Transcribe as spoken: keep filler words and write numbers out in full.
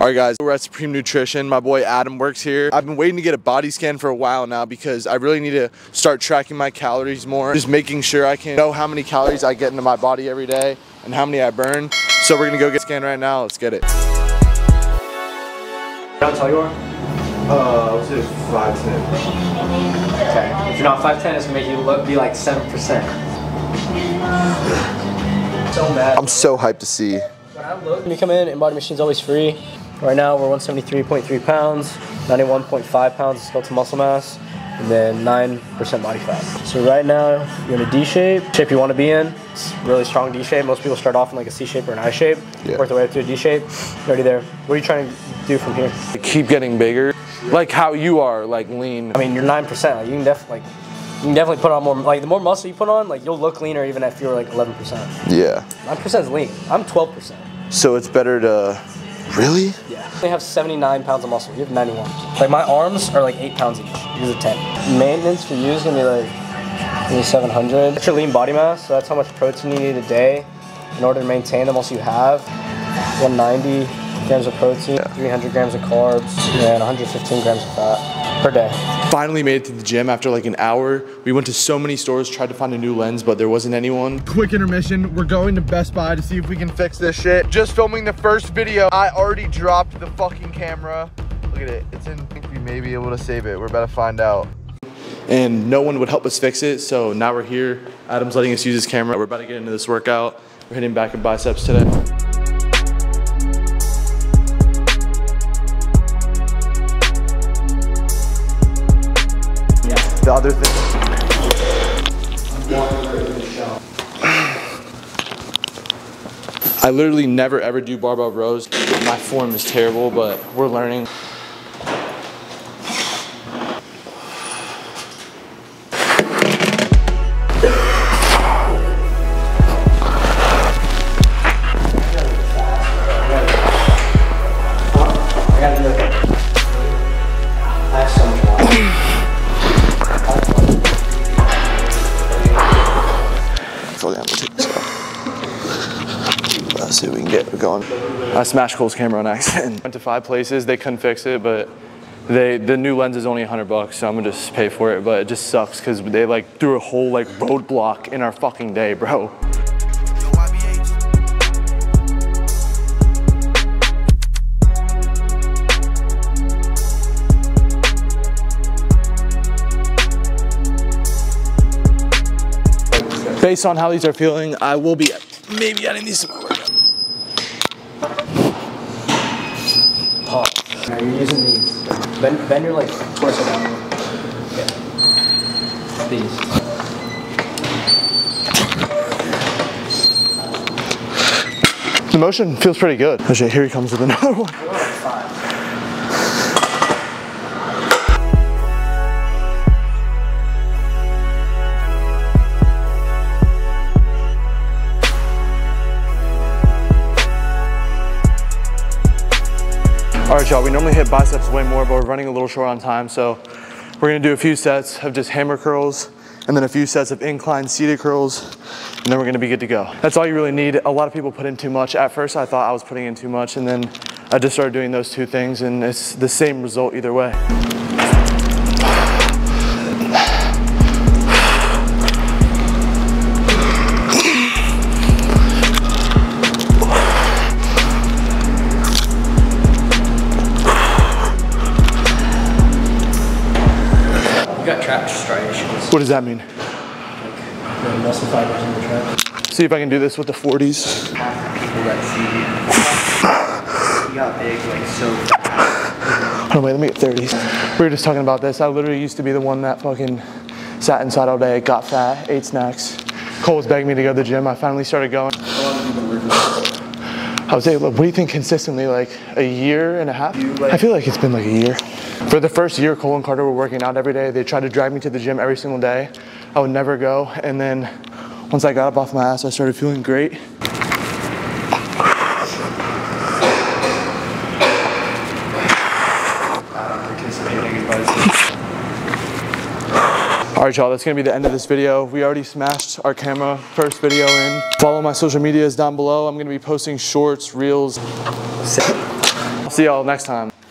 Alright guys, we're at Supreme Nutrition. My boy Adam works here. I've been waiting to get a body scan for a while now because I really need to start tracking my calories more. Just making sure I can know how many calories I get into my body every day and how many I burn. So we're gonna go get scanned right now. Let's get it. How tall you are? Uh, I was five ten. Okay. If you're not five ten, it's gonna make you look, be like seven percent. So mad. I'm so hyped to see. When I look, when you come in, Embody Machine's always free. Right now, we're one seventy-three point three pounds, ninety-one point five pounds of skeletal muscle mass, and then nine percent body fat. So right now, you're in a D shape, shape you want to be in. It's a really strong D shape. Most people start off in like a C shape or an I shape, yeah. Work their way up to a D shape. You're already there. What are you trying to do from here? Keep getting bigger, like how you are, like lean. I mean, you're nine percent. Like you can definitely, like, you can definitely put on more. Like the more muscle you put on, like you'll look leaner even if you're like eleven percent. Yeah. nine percent is lean. I'm twelve percent. So it's better to, really? Yeah. They have seventy-nine pounds of muscle. You have ninety-one. Like my arms are like eight pounds each. These are ten. Maintenance for you is gonna be like maybe seven hundred. That's your lean body mass. So that's how much protein you need a day in order to maintain the muscle you have. one ninety grams of protein, yeah. three hundred grams of carbs, and one hundred fifteen grams of fat per day. Finally made it to the gym after like an hour. We went to so many stores, tried to find a new lens, but there wasn't anyone. Quick intermission, we're going to Best Buy to see if we can fix this shit. Just filming the first video, I already dropped the fucking camera. Look at it, it's in, I think we may be able to save it. We're about to find out. And no one would help us fix it, so now we're here. Adam's letting us use his camera. We're about to get into this workout. We're hitting back and biceps today. The other thing. I literally never ever do barbell rows. My form is terrible, but we're learning. Let's see what we can get. We're going. I smashed Cole's camera on accident. Went to five places. They couldn't fix it, but they the new lens is only a hundred bucks, so I'm gonna just pay for it. But it just sucks because they like threw a whole like roadblock in our fucking day, bro. Based on how these are feeling, I will be maybe adding these to my workout. Pause. Now you're using these. Bend, bend your like torso down. Yeah. These. The motion feels pretty good. Oh shit, here he comes with another one. You're like five. All right, y'all, we normally hit biceps way more, but we're running a little short on time, so we're gonna do a few sets of just hammer curls, and then a few sets of incline seated curls, and then we're gonna be good to go. That's all you really need. A lot of people put in too much. At first, I thought I was putting in too much, and then I just started doing those two things, and it's the same result either way. What does that mean? Like, the muscle fibers in the trap. See if I can do this with the forties. Half the people that see you got big like so fast. Hold on, wait, let me get thirties. We were just talking about this. I literally used to be the one that fucking sat inside all day, got fat, ate snacks. Cole was begging me to go to the gym. I finally started going. How long have you been working out? I was able, what do you think consistently, like a year and a half? Like I feel like it's been like a year. For the first year, Cole and Carter were working out every day. They tried to drag me to the gym every single day. I would never go. And then once I got up off my ass, I started feeling great. All right, y'all, that's gonna be the end of this video. We already smashed our camera, first video in. Follow my social medias down below. I'm gonna be posting shorts, reels. see y'all next time.